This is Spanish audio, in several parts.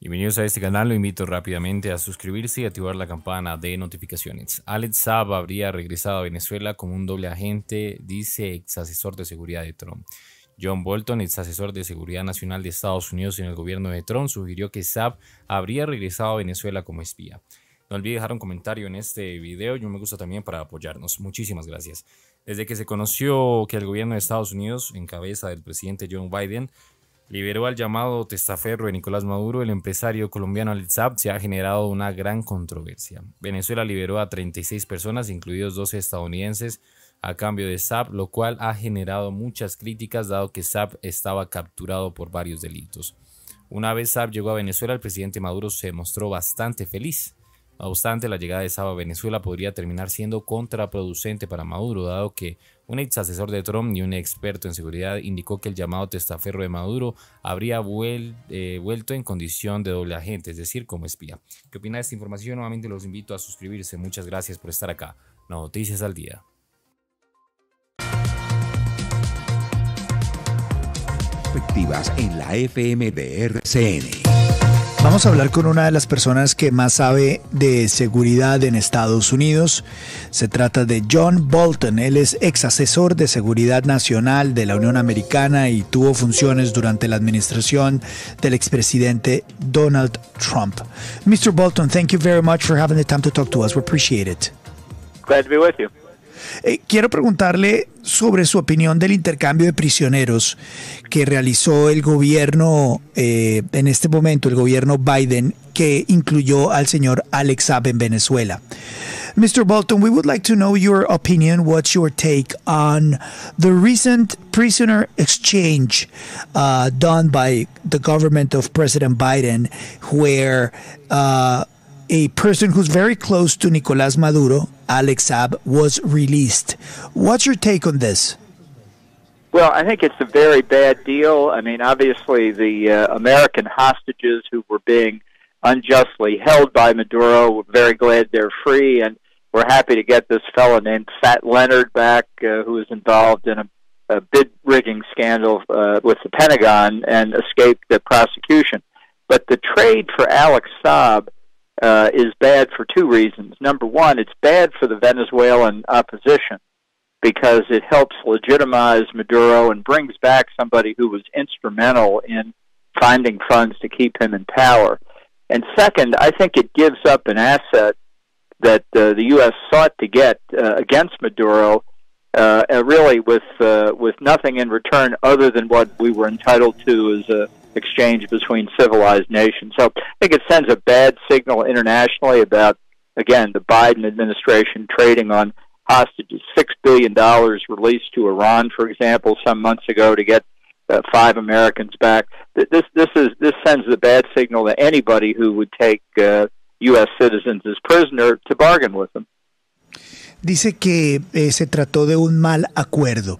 Bienvenidos a este canal, lo invito rápidamente a suscribirse y activar la campana de notificaciones. Alex Saab habría regresado a Venezuela como un doble agente, dice ex asesor de seguridad de Trump. John Bolton, ex asesor de seguridad nacional de Estados Unidos en el gobierno de Trump, sugirió que Saab habría regresado a Venezuela como espía. No olvide dejar un comentario en este video y un me gusta también para apoyarnos. Muchísimas gracias. Desde que se conoció que el gobierno de Estados Unidos, en cabeza del presidente Joe Biden, liberó al llamado testaferro de Nicolás Maduro, el empresario colombiano Alex Saab, se ha generado una gran controversia. Venezuela liberó a 36 personas, incluidos 12 estadounidenses, a cambio de Saab, lo cual ha generado muchas críticas, dado que Saab estaba capturado por varios delitos. Una vez Saab llegó a Venezuela, el presidente Maduro se mostró bastante feliz. No obstante, la llegada de Saab a Venezuela podría terminar siendo contraproducente para Maduro, dado que un ex asesor de Trump y un experto en seguridad indicó que el llamado testaferro de Maduro habría vuelto en condición de doble agente, es decir, como espía. ¿Qué opina de esta información? Nuevamente los invito a suscribirse. Muchas gracias por estar acá. Noticias al día. Perspectivas en la FM de RCN. Vamos a hablar con una de las personas que más sabe de seguridad en Estados Unidos. Se trata de John Bolton. Él es ex asesor de seguridad nacional de la Unión Americana y tuvo funciones durante la administración del expresidente Donald Trump. Mr. Bolton, thank you very much for having the time to talk to us. We appreciate it. Glad to be with you. Quiero preguntarle sobre su opinión del intercambio de prisioneros que realizó el gobierno, en este momento el gobierno Biden, que incluyó al señor Alex Saab en Venezuela. Mr. Bolton, we would like to know your opinion. What's your take on the recent prisoner exchange done by the government of President Biden, where a person who's very close to Nicolas Maduro, Alex Saab, was released. What's your take on this? Well, I think it's a very bad deal. I mean, obviously, the American hostages who were being unjustly held by Maduro, we're very glad they're free, and we're happy to get this fellow named Fat Leonard back, who was involved in a bid rigging scandal with the Pentagon and escaped the prosecution. But the trade for Alex Saab is bad for two reasons. Number one, it's bad for the Venezuelan opposition because it helps legitimize Maduro and brings back somebody who was instrumental in finding funds to keep him in power. And second, I think it gives up an asset that the U.S. sought to get against Maduro, really with nothing in return other than what we were entitled to as a exchange between civilized nations. So I think it sends a bad signal internationally about, again, the Biden administration trading on hostages. $6 billion released to Iran, for example, some months ago to get 5 Americans back. This sends a bad signal to anybody who would take U.S. citizens as prisoner to bargain with them. Dice que se trató de un mal acuerdo,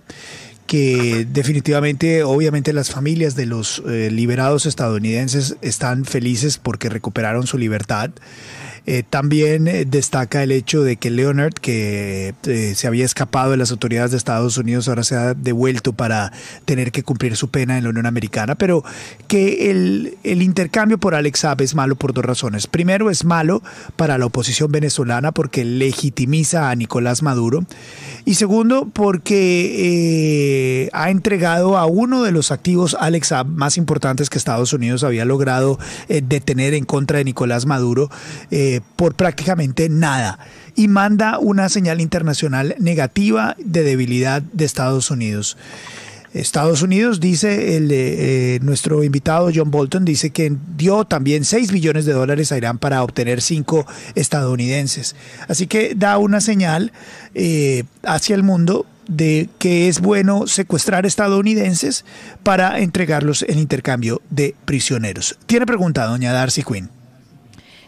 que definitivamente, obviamente, las familias de los liberados estadounidenses están felices porque recuperaron su libertad. También destaca el hecho de que Leonard, que se había escapado de las autoridades de Estados Unidos, ahora se ha devuelto para tener que cumplir su pena en la Unión Americana, pero que el intercambio por Alex Saab es malo por dos razones. Primero, es malo para la oposición venezolana porque legitimiza a Nicolás Maduro, y segundo, porque ha entregado a uno de los activos Alex Saab más importantes que Estados Unidos había logrado detener en contra de Nicolás Maduro por prácticamente nada, y manda una señal internacional negativa de debilidad de Estados Unidos. Estados Unidos, dice nuestro invitado John Bolton, dice que dio también $6 billones a Irán para obtener 5 estadounidenses. Así que da una señal hacia el mundo de que es bueno secuestrar estadounidenses para entregarlos en intercambio de prisioneros. Tiene pregunta doña Darcy Quinn.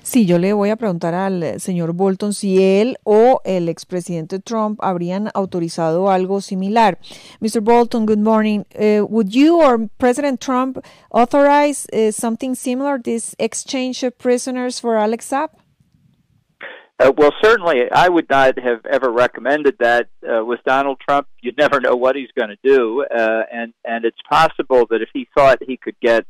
Sí, yo le voy a preguntar al señor Bolton si él o el expresidente Trump habrían autorizado algo similar. Mr. Bolton, good morning. Would you or President Trump authorize something similar, this exchange of prisoners for Alex Saab? Well, certainly, I would not have ever recommended that with Donald Trump. You never know what he's going to do, and it's possible that if he thought he could get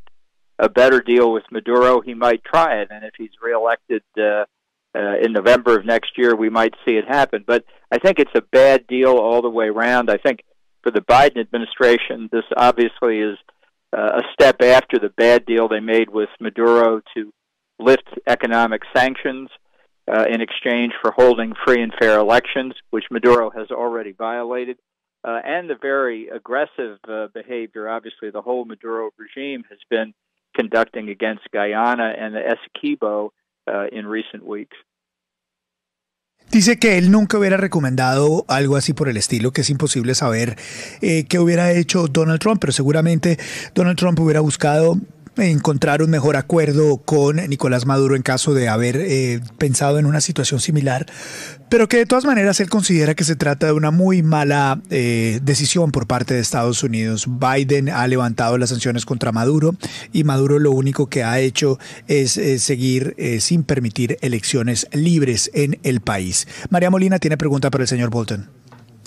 a better deal with Maduro, he might try it. And if he's reelected in November of next year, we might see it happen. But I think it's a bad deal all the way around. I think for the Biden administration, this obviously is a step after the bad deal they made with Maduro to lift economic sanctions in exchange for holding free and fair elections, which Maduro has already violated, and the very aggressive behavior, obviously, the whole Maduro regime has been conducting against Guyana and the Essequibo in recent weeks. Dice que él nunca hubiera recomendado algo así por el estilo, que es imposible saber qué hubiera hecho Donald Trump, pero seguramente Donald Trump hubiera buscado encontrar un mejor acuerdo con Nicolás Maduro en caso de haber pensado en una situación similar, pero que de todas maneras él considera que se trata de una muy mala decisión por parte de Estados Unidos. Biden ha levantado las sanciones contra Maduro y Maduro lo único que ha hecho es seguir sin permitir elecciones libres en el país. María Molina tiene pregunta para el señor Bolton.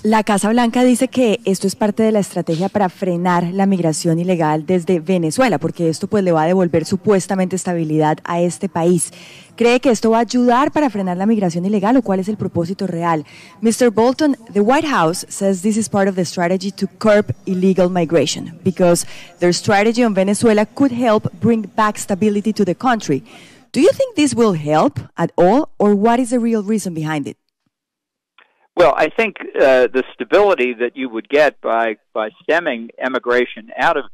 La Casa Blanca dice que esto es parte de la estrategia para frenar la migración ilegal desde Venezuela, porque esto pues le va a devolver supuestamente estabilidad a este país. ¿Cree que esto va a ayudar para frenar la migración ilegal o cuál es el propósito real? Mr. Bolton, the White House says this is part of the strategy to curb illegal migration because their strategy on Venezuela could help bring back stability to the country. Do you think this will help at all, or what is the real reason behind it? Well, I think the stability that you would get by stemming emigration out of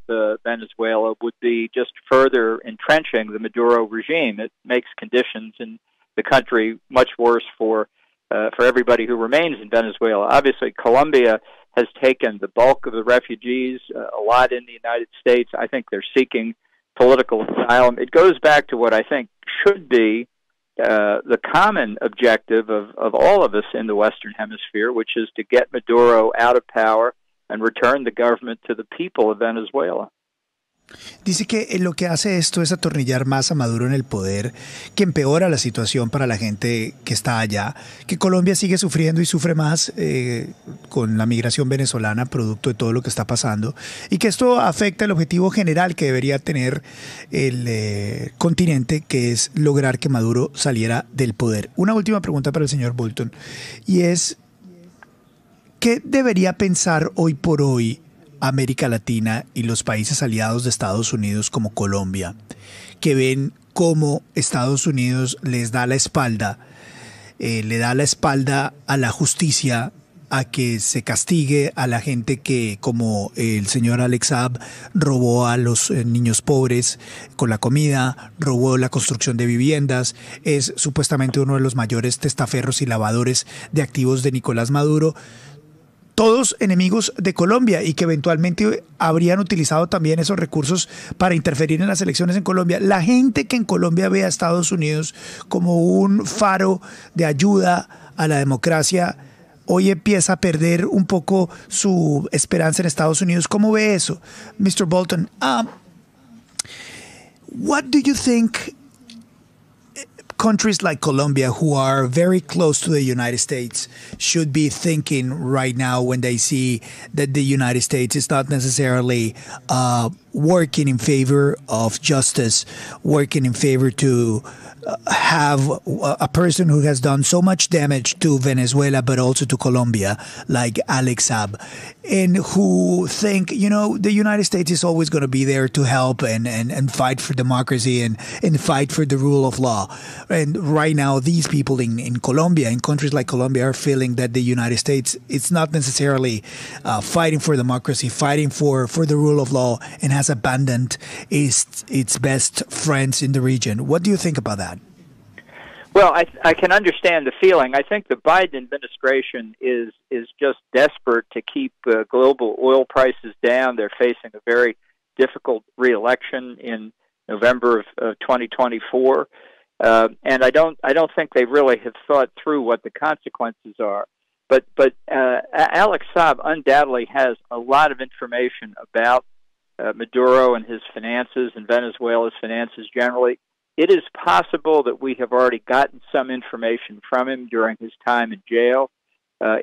Venezuela would be just further entrenching the Maduro regime. It makes conditions in the country much worse for everybody who remains in Venezuela. Obviously, Colombia has taken the bulk of the refugees, a lot in the United States. I think they're seeking political asylum. It goes back to what I think should be the common objective of all of us in the Western Hemisphere, which is to get Maduro out of power and return the government to the people of Venezuela. Dice que lo que hace esto es atornillar más a Maduro en el poder, que empeora la situación para la gente que está allá, que Colombia sigue sufriendo y sufre más con la migración venezolana producto de todo lo que está pasando, y que esto afecta el objetivo general que debería tener el continente, que es lograr que Maduro saliera del poder. Una última pregunta para el señor Bolton, y es, ¿qué debería pensar hoy por hoy América Latina y los países aliados de Estados Unidos como Colombia, que ven cómo Estados Unidos les da la espalda, le da la espalda a la justicia, a que se castigue a la gente que, como el señor Alex Saab, robó a los niños pobres con la comida, robó la construcción de viviendas, es supuestamente uno de los mayores testaferros y lavadores de activos de Nicolás Maduro? Todos enemigos de Colombia y que eventualmente habrían utilizado también esos recursos para interferir en las elecciones en Colombia. La gente que en Colombia ve a Estados Unidos como un faro de ayuda a la democracia, hoy empieza a perder un poco su esperanza en Estados Unidos. ¿Cómo ve eso, Mr. Bolton? What do you think countries like Colombia, who are very close to the United States, should be thinking right now when they see that the United States is not necessarily working in favor of justice, working in favor to have a person who has done so much damage to Venezuela, but also to Colombia, like Alex Saab, and who think, you know, the United States is always going to be there to help and fight for democracy and fight for the rule of law. And right now, these people in Colombia, in countries like Colombia, are feeling that the United States is not necessarily fighting for democracy, fighting for the rule of law, and has abandoned its best friends in the region. What do you think about that? Well, I can understand the feeling. I think the Biden administration is just desperate to keep global oil prices down. They're facing a very difficult re-election in November of 2024, and I don't think they really have thought through what the consequences are. But Alex Saab undoubtedly has a lot of information about Maduro and his finances and Venezuela's finances generally. It is possible that we have already gotten some information from him during his time in jail,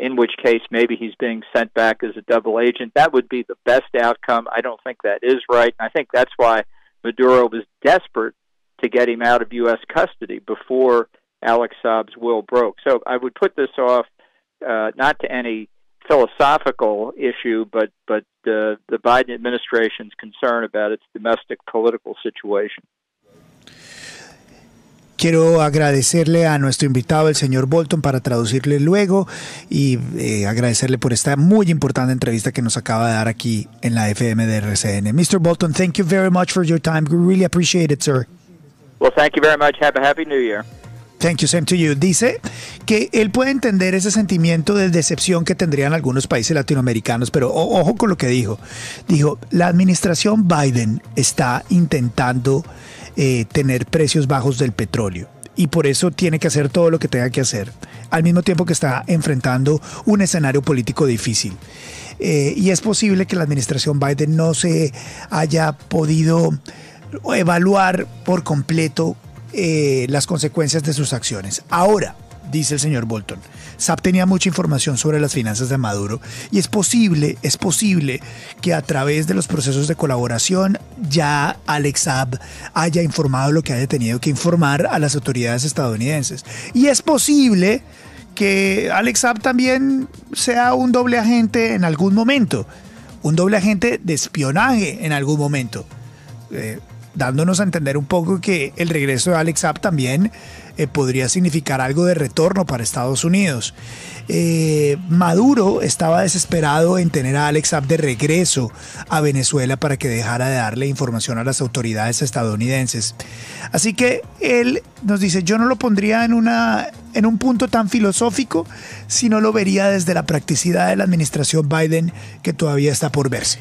in which case maybe he's being sent back as a double agent. That would be the best outcome. I don't think that is right. And I think that's why Maduro was desperate to get him out of U.S. custody before Alex Saab's will broke. So I would put this off not to any philosophical issue, but the Biden administration's concern about its domestic political situation. Quiero agradecerle a nuestro invitado, el señor Bolton, para traducirle luego y agradecerle por esta muy importante entrevista que nos acaba de dar aquí en la FM de RCN. Mr. Bolton, thank you very much for your time. We really appreciate it, sir. Well, thank you very much. Have a happy New Year. Thank you, same to you. Dice que él puede entender ese sentimiento de decepción que tendrían algunos países latinoamericanos, pero ojo con lo que dijo. Dijo, la administración Biden está intentando tener precios bajos del petróleo y por eso tiene que hacer todo lo que tenga que hacer, al mismo tiempo que está enfrentando un escenario político difícil. Y es posible que la administración Biden no se haya podido evaluar por completo las consecuencias de sus acciones. Ahora, dice el señor Bolton, Saab tenía mucha información sobre las finanzas de Maduro y es posible que a través de los procesos de colaboración ya Alex Saab haya informado lo que haya tenido que informar a las autoridades estadounidenses. Y es posible que Alex Saab también sea un doble agente en algún momento, un doble agente de espionaje en algún momento. Dándonos a entender un poco que el regreso de Alex Saab también podría significar algo de retorno para Estados Unidos. Maduro estaba desesperado en tener a Alex Saab de regreso a Venezuela para que dejara de darle información a las autoridades estadounidenses. Así que él nos dice, yo no lo pondría en un punto tan filosófico, sino lo vería desde la practicidad de la administración Biden, que todavía está por verse.